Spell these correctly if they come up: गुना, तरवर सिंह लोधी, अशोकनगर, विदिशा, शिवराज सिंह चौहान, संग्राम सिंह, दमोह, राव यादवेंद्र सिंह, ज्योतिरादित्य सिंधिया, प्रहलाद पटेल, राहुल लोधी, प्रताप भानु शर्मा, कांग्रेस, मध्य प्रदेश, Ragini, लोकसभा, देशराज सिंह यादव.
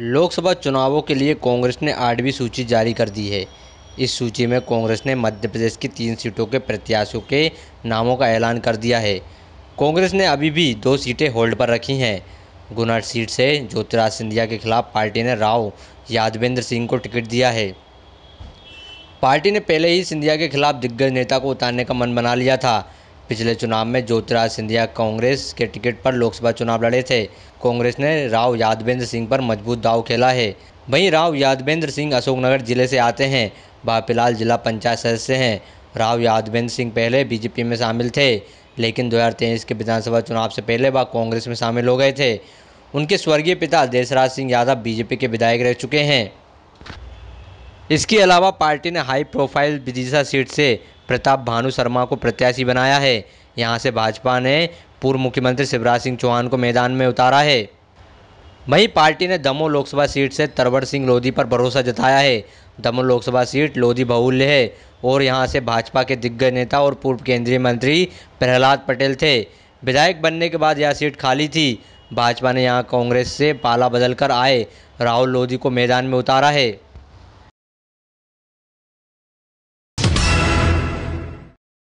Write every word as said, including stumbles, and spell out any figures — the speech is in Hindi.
लोकसभा चुनावों के लिए कांग्रेस ने आठवीं सूची जारी कर दी है। इस सूची में कांग्रेस ने मध्य प्रदेश की तीन सीटों के प्रत्याशियों के नामों का ऐलान कर दिया है। कांग्रेस ने अभी भी दो सीटें होल्ड पर रखी हैं। गुना सीट से ज्योतिराज सिंधिया के खिलाफ पार्टी ने राव यादवेंद्र सिंह को टिकट दिया है। पार्टी ने पहले ही सिंधिया के खिलाफ दिग्गज नेता को उतारने का मन बना लिया था। पिछले चुनाव में ज्योतिराज सिंधिया कांग्रेस के टिकट पर लोकसभा चुनाव लड़े थे। कांग्रेस ने राव यादवेंद्र सिंह पर मजबूत दाव खेला है। वहीं राव यादवेंद्र सिंह अशोकनगर जिले से आते हैं। बापीलाल जिला पंचायत सदस्य हैं। राव यादवेंद्र सिंह पहले बीजेपी में शामिल थे, लेकिन दो हज़ार तेईस के विधानसभा चुनाव से पहले वह कांग्रेस में शामिल हो गए थे। उनके स्वर्गीय पिता देशराज सिंह यादव बीजेपी के विधायक रह चुके हैं। इसके अलावा पार्टी ने हाई प्रोफाइल विदिशा सीट से प्रताप भानु शर्मा को प्रत्याशी बनाया है। यहां से भाजपा ने पूर्व मुख्यमंत्री शिवराज सिंह चौहान को मैदान में उतारा है। वहीं पार्टी ने दमोह लोकसभा सीट से तरवर सिंह लोधी पर भरोसा जताया है। दमोह लोकसभा सीट लोधी बहुल्य है और यहां से भाजपा के दिग्गज नेता और पूर्व केंद्रीय मंत्री प्रहलाद पटेल थे। विधायक बनने के बाद यह सीट खाली थी। भाजपा ने यहाँ कांग्रेस से पाला बदलकर आए राहुल लोधी को मैदान में उतारा है।